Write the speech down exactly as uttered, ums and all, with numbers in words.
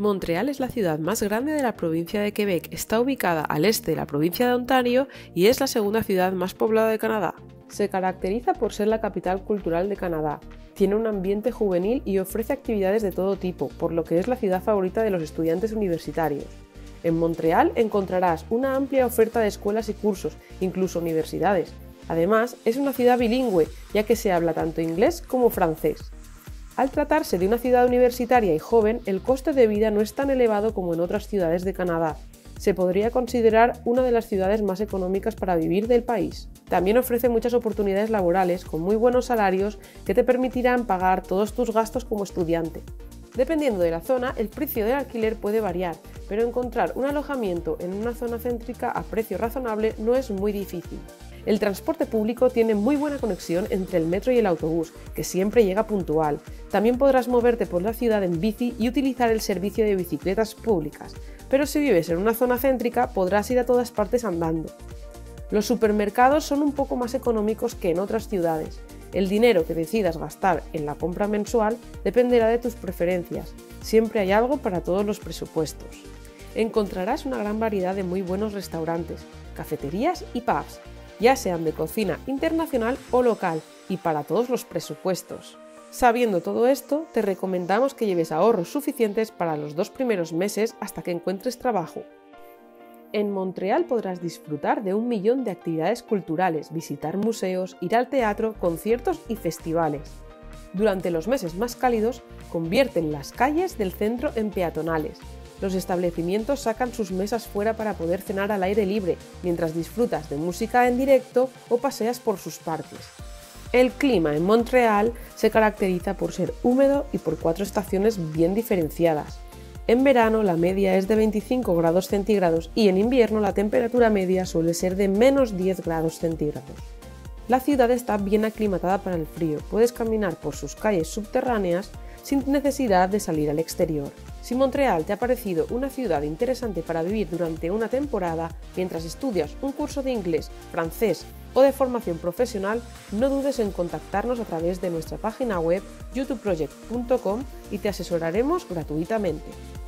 Montreal es la ciudad más grande de la provincia de Quebec, está ubicada al este de la provincia de Ontario y es la segunda ciudad más poblada de Canadá. Se caracteriza por ser la capital cultural de Canadá, tiene un ambiente juvenil y ofrece actividades de todo tipo, por lo que es la ciudad favorita de los estudiantes universitarios. En Montreal encontrarás una amplia oferta de escuelas y cursos, incluso universidades. Además, es una ciudad bilingüe, ya que se habla tanto inglés como francés. Al tratarse de una ciudad universitaria y joven, el coste de vida no es tan elevado como en otras ciudades de Canadá. Se podría considerar una de las ciudades más económicas para vivir del país. También ofrece muchas oportunidades laborales con muy buenos salarios que te permitirán pagar todos tus gastos como estudiante. Dependiendo de la zona, el precio del alquiler puede variar, pero encontrar un alojamiento en una zona céntrica a precio razonable no es muy difícil. El transporte público tiene muy buena conexión entre el metro y el autobús, que siempre llega puntual. También podrás moverte por la ciudad en bici y utilizar el servicio de bicicletas públicas, pero si vives en una zona céntrica podrás ir a todas partes andando. Los supermercados son un poco más económicos que en otras ciudades. El dinero que decidas gastar en la compra mensual dependerá de tus preferencias, siempre hay algo para todos los presupuestos. Encontrarás una gran variedad de muy buenos restaurantes, cafeterías y pubs, ya sean de cocina internacional o local, y para todos los presupuestos. Sabiendo todo esto, te recomendamos que lleves ahorros suficientes para los dos primeros meses hasta que encuentres trabajo. En Montreal podrás disfrutar de un millón de actividades culturales, visitar museos, ir al teatro, conciertos y festivales. Durante los meses más cálidos, convierten las calles del centro en peatonales. Los establecimientos sacan sus mesas fuera para poder cenar al aire libre, mientras disfrutas de música en directo o paseas por sus parques. El clima en Montreal se caracteriza por ser húmedo y por cuatro estaciones bien diferenciadas. En verano la media es de veinticinco grados centígrados y en invierno la temperatura media suele ser de menos diez grados centígrados. La ciudad está bien aclimatada para el frío, puedes caminar por sus calles subterráneas sin necesidad de salir al exterior. Si Montreal te ha parecido una ciudad interesante para vivir durante una temporada, mientras estudias un curso de inglés, francés o de formación profesional, no dudes en contactarnos a través de nuestra página web youtube project punto com y te asesoraremos gratuitamente.